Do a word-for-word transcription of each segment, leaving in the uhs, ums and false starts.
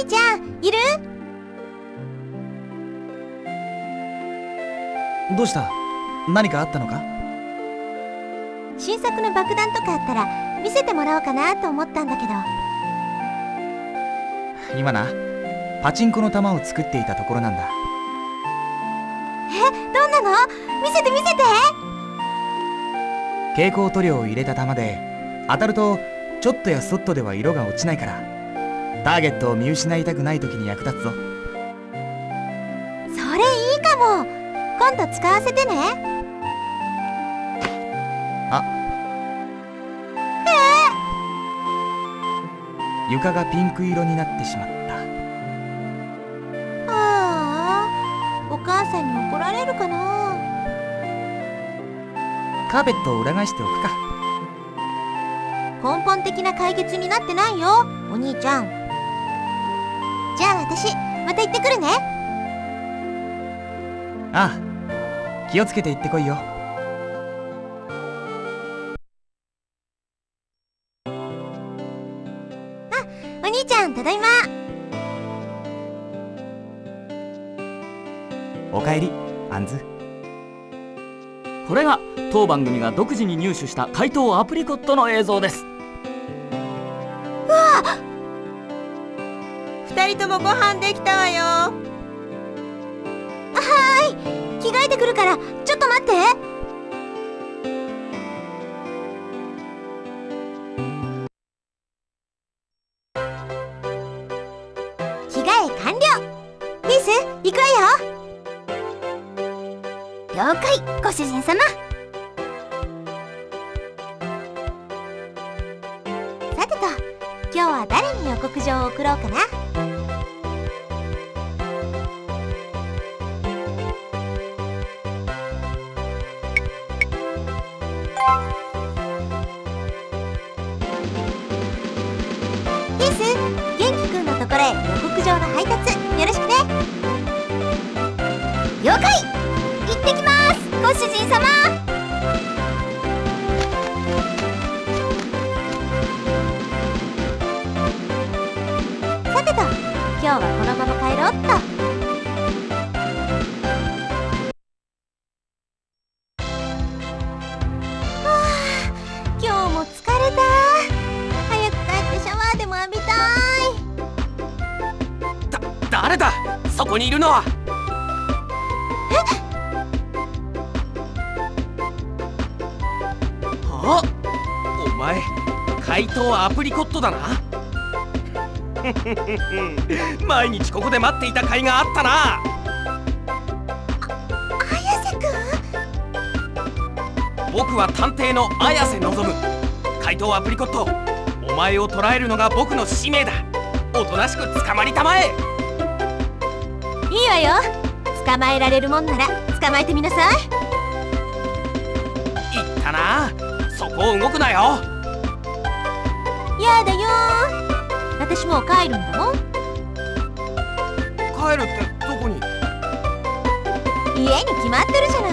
兄ちゃんいる？どうした？何かあったのか？新作の爆弾とかあったら見せてもらおうかなと思ったんだけど。今な、パチンコの玉を作っていたところなんだ。え、どんなの？見せて見せて。蛍光塗料を入れた玉で、当たるとちょっとやそっとでは色が落ちないから、ターゲットを見失いたくない時に役立つぞ。それいいかも。今度使わせてね。あ、えー、床がピンク色になってしまった。ああ、お母さんに怒られるかな。カーペットを裏返しておくか。根本的な解決になってないよ、お兄ちゃん。じゃあ私また行ってくるね。ああ、気をつけて行ってこいよ。あ、お兄ちゃん、ただいま。おかえり、アンズ。これが当番組が独自に入手した怪盗アプリコットの映像です。ふたりともご飯できたわよ。はーい、着替えてくるからちょっと待って。着替え完了です。行くわよ。了解、ご主人様。さてと、今日は誰に予告状を送ろうかな。今日はこのまま帰ろうっと。はあ、今日も疲れた。早く帰ってシャワーでも浴びたい。だ、誰だそこにいるのは。えっ、あ、お前怪盗アプリコットだな。毎日ここで待っていた甲斐があったな。あ、綾瀬君。僕は探偵の綾瀬望む。怪盗アプリコット、お前を捕らえるのが僕の使命だ。おとなしく捕まりたまえ。いいわよ、捕まえられるもんなら捕まえてみなさい。言ったな、そこを動くなよ。やだよ、私もう帰るんだもん。帰るってどこに？家に決まってるじゃな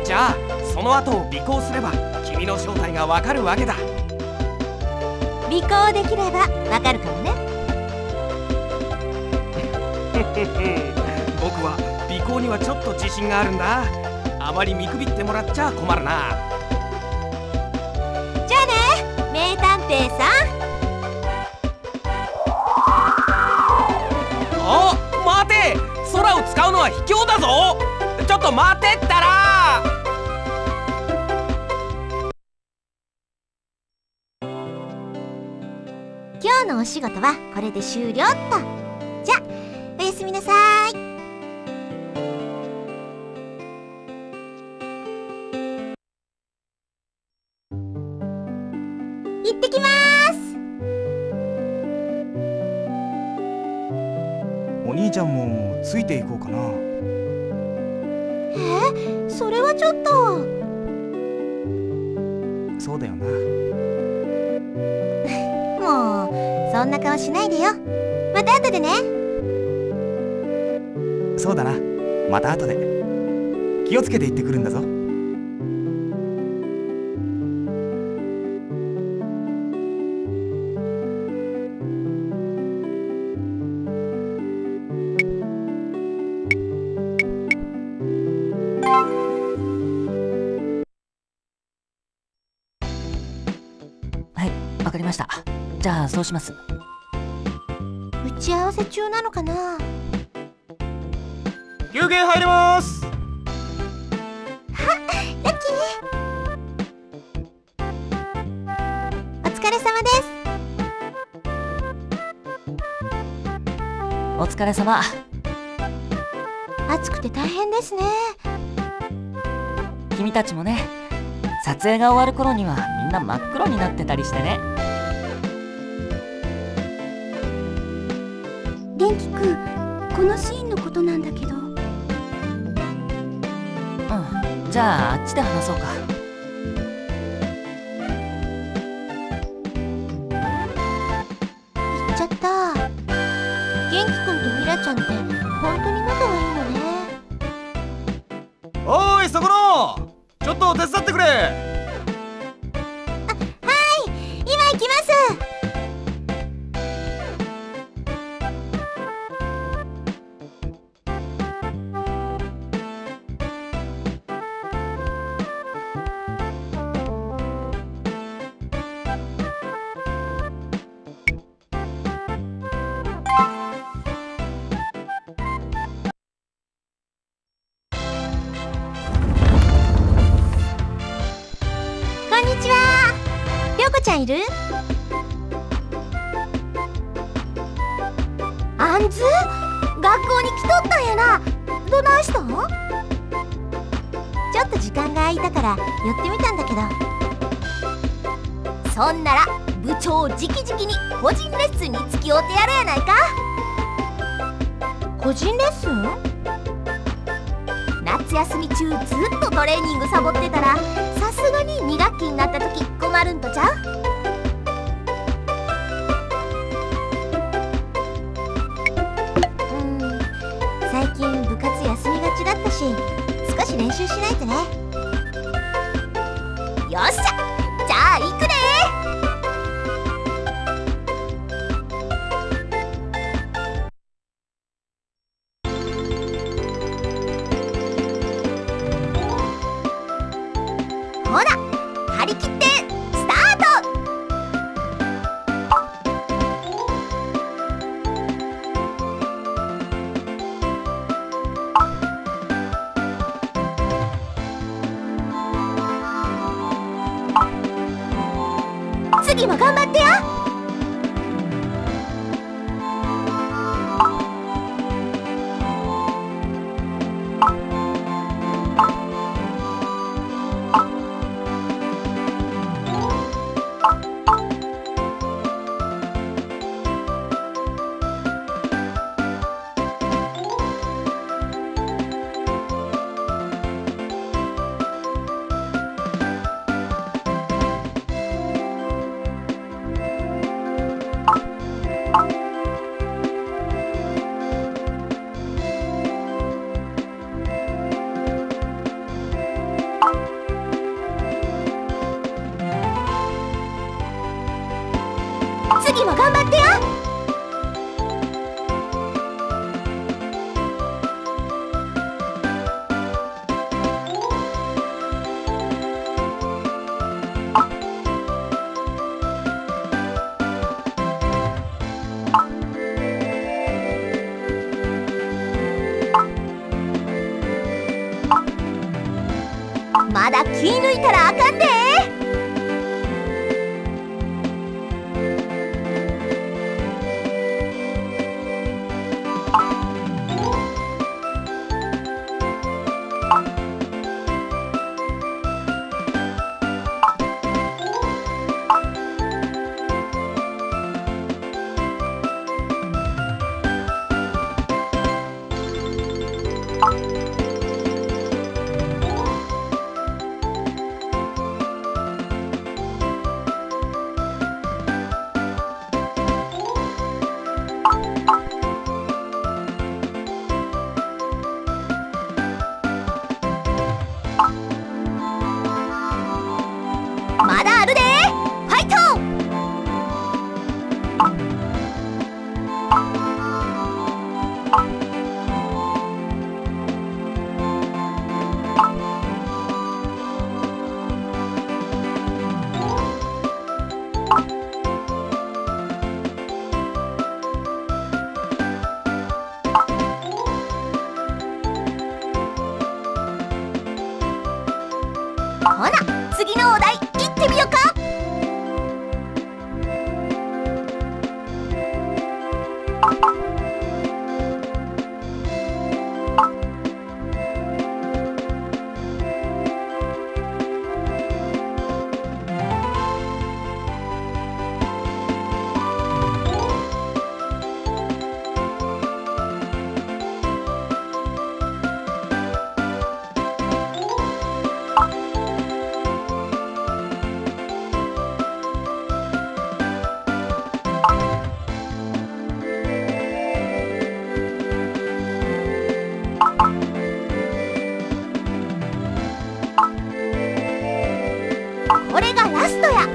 い。じゃあその後を尾行すれば君の正体がわかるわけだ。尾行できればわかるからね。僕は尾行にはちょっと自信があるんだ。あまり見くびってもらっちゃ困るな。じゃあね、名探偵さん。空を使うのは卑怯だぞ。ちょっと待てったら。今日のお仕事はこれで終了っと。じゃ、おやすみなさい。行ってきます。お兄ちゃんもついていこうかな。え、それはちょっと。そうだよな。もうそんな顔しないでよ。また後でね。そうだな、また後で。気をつけて行ってくるんだぞ。じゃあそうします。打ち合わせ中なのかな。休憩入ります。はっ、ラッキー。お疲れ様です。お疲れ様。暑くて大変ですね。君たちもね、撮影が終わる頃にはみんな真っ黒になってたりしてね。電気くん、このシーンのことなんだけど。うん、じゃああっちで話そうか。行っちゃった。元気くんとミラちゃんって本当に仲がいいのね。おーい、そこのちょっと手伝ってくれ。あ、はい、今行きます。ちゃんいる？あんず、学校に来とったんやな。どないしたん？ちょっと時間が空いたから寄ってみたんだけど、そんなら部長直々に個人レッスンに付き合うてやるやないか。個人レッスン？夏休み中ずっとトレーニングサボってたら、さすがにに学期になった時困るんとちゃう？少し練習しないとね。よっしゃ、じゃあ行くで。ほら、張り切ってスタート。次も頑張ってよ。ほな次のお題いってみようか。これがラストや。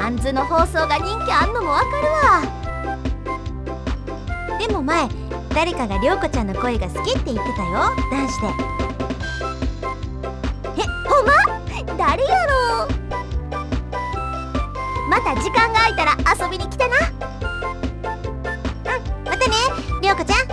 アンズの放送が人気あんのもわかるわ。でも前誰かが涼子ちゃんの声が好きって言ってたよ、男子で。え、ほんま？誰やろう。また時間が空いたら遊びに来てな。うん、またね涼子ちゃん。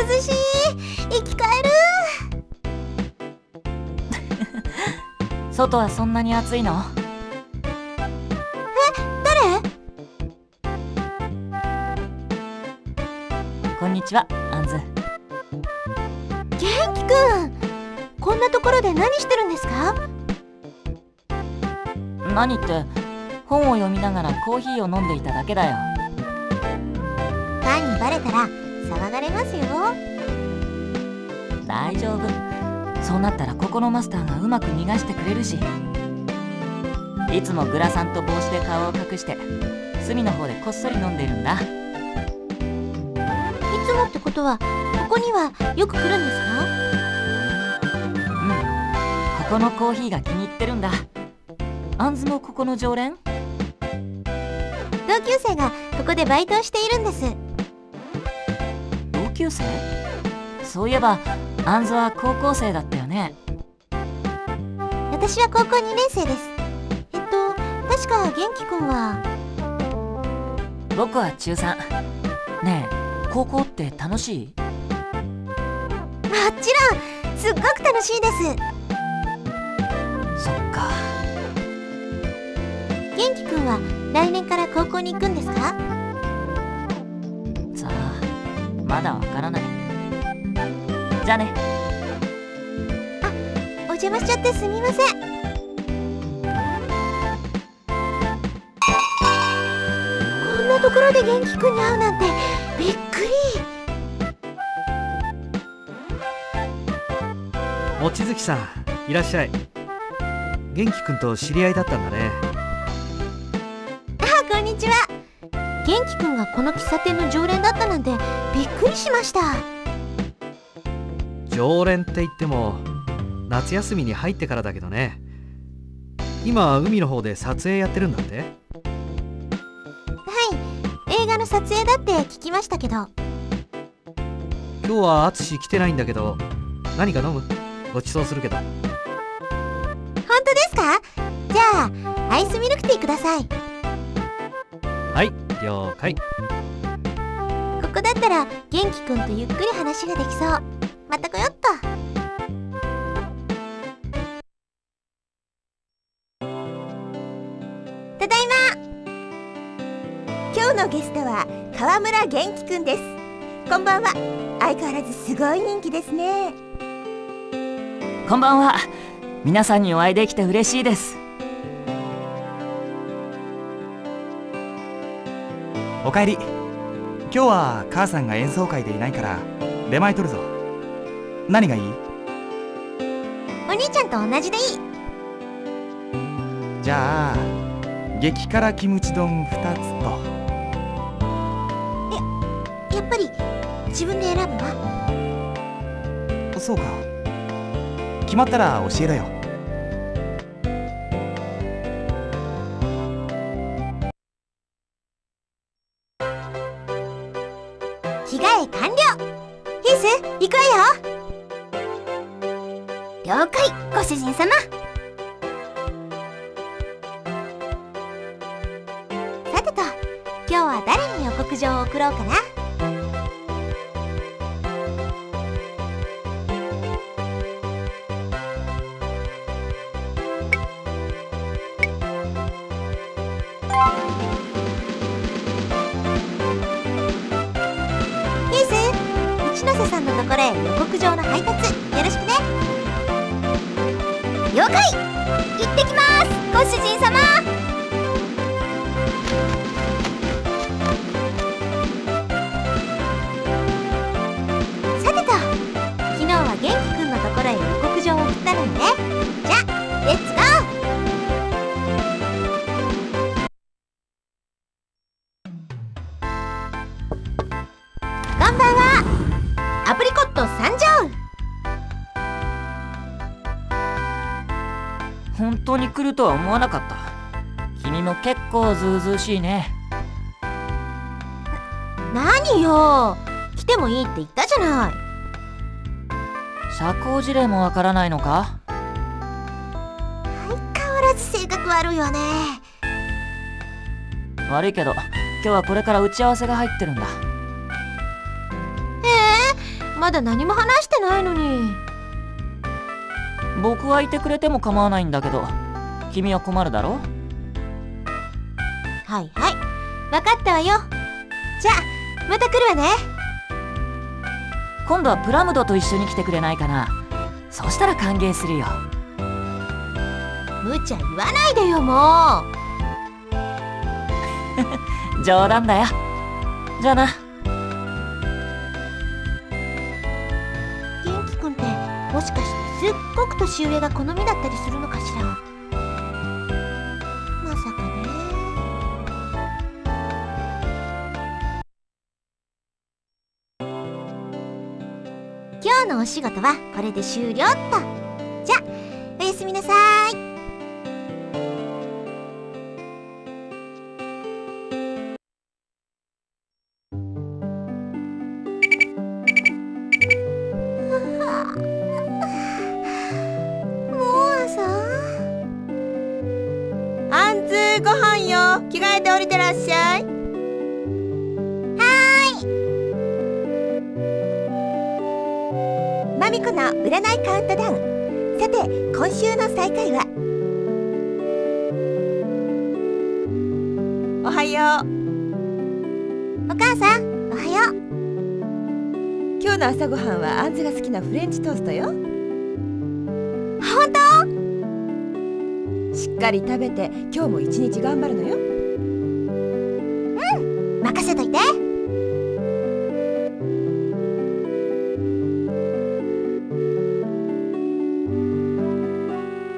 涼しい、生き返る外はそんなに暑いの？え、誰？こんにちは、アンズ。元気くん、こんなところで何してるんですか？何って、本を読みながらコーヒーを飲んでいただけだよ。単にバレたら騒がれますよ。大丈夫、そうなったらここのマスターがうまく逃がしてくれるし、いつもグラサンと帽子で顔を隠して隅の方でこっそり飲んでるんだ。いつもってことはここにはよく来るんですか？うん、ここのコーヒーが気に入ってるんだ。アンズもここの常連？同級生がここでバイトをしているんです。そういえばアンズは高校生だったよね。私は高校にねんせいです。えっと確か元気くんは？僕はちゅうさん。ねえ、高校って楽しい？もちろん、すっごく楽しいです。そっか。元気くんは来年から高校に行くんですか？まだわからない。じゃあね。あ、お邪魔しちゃってすみません。こんなところで元気くんに会うなんてびっくり。望月さん、いらっしゃい。元気くんと知り合いだったんだね。あ、こんにちは。元気くんがこの喫茶店の常連だったなんてびっくりしました。常連って言っても夏休みに入ってからだけどね。今海の方で撮影やってるんだって？はい、映画の撮影だって聞きましたけど。今日はアツシ来てないんだけど何か飲む？ごちそうするけど。本当ですか？じゃあアイスミルクティーください。はい、了解。ここだったら元気くんとゆっくり話ができそう。また来よっと。のゲストは川村元気くんです。こんばんは。相変わらずすごい人気ですね。こんばんは。皆さんにお会いできて嬉しいです。おかえり。今日は母さんが演奏会でいないから出前取るぞ。何がいい？お兄ちゃんと同じでいい。じゃあ激辛キムチ丼ふたつと。え、やっぱり自分で選ぶわ。そうか。決まったら教えろよ。着替え完了。ヒース、行くわよ。了解、ご主人様。さてと、今日は誰に予告状を送ろうかな。篠瀬さんのところへ予告状の配達よろしくね。了解、行ってきます、ご主人様。さてと、昨日は元気くんのところへ予告状を送ったのね。じゃあレッツゴー。本当に来るとは思わなかった。君も結構ずうずうしいね。な、何よ。来てもいいって言ったじゃない。社交辞令もわからないのか。相変わらず性格悪いわね。悪いけど今日はこれから打ち合わせが入ってるんだ。えー、まだ何も話してないのに。僕はいてくれても構わないんだけど、君は困るだろう。はいはい、分かったわよ。じゃあまた来るわね。今度はプラムドと一緒に来てくれないかな。そうしたら歓迎するよ。無茶言わないでよ、もう。冗談だよ。じゃあな。元気くんってもしかしてすっごく年上が好みだったりするのかしら。まさかね。今日のお仕事はこれで終了っと。じゃあおやすみなさい。ご飯よ。着替えて降りてらっしゃい。はーい。まみこの占いカウントダウン。さて今週の最下位はおはよう。お母さんおはよう。今日の朝ごはんはあんずが好きなフレンチトーストよ。本当？しっかり食べて今日も一日頑張るのよ。うん、任せといて。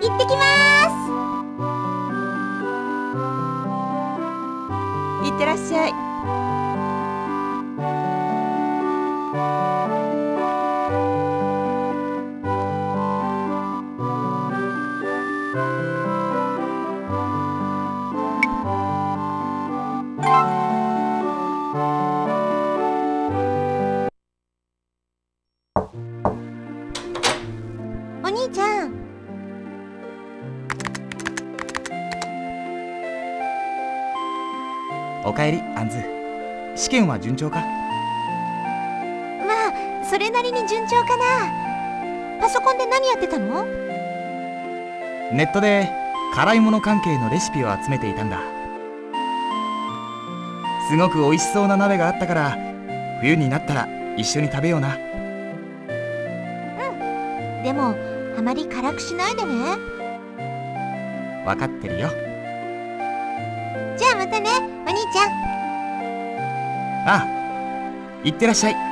行ってきます。行ってらっしゃい。ちゃん、おかえり。あんず、試験は順調か？まあそれなりに順調かな。パソコンで何やってたの？ネットで辛いもの関係のレシピを集めていたんだ。すごく美味しそうな鍋があったから、冬になったら一緒に食べような。うん、でもあまり辛くしないでね。分かってるよ。じゃあまたね、お兄ちゃん。ああ、いってらっしゃい。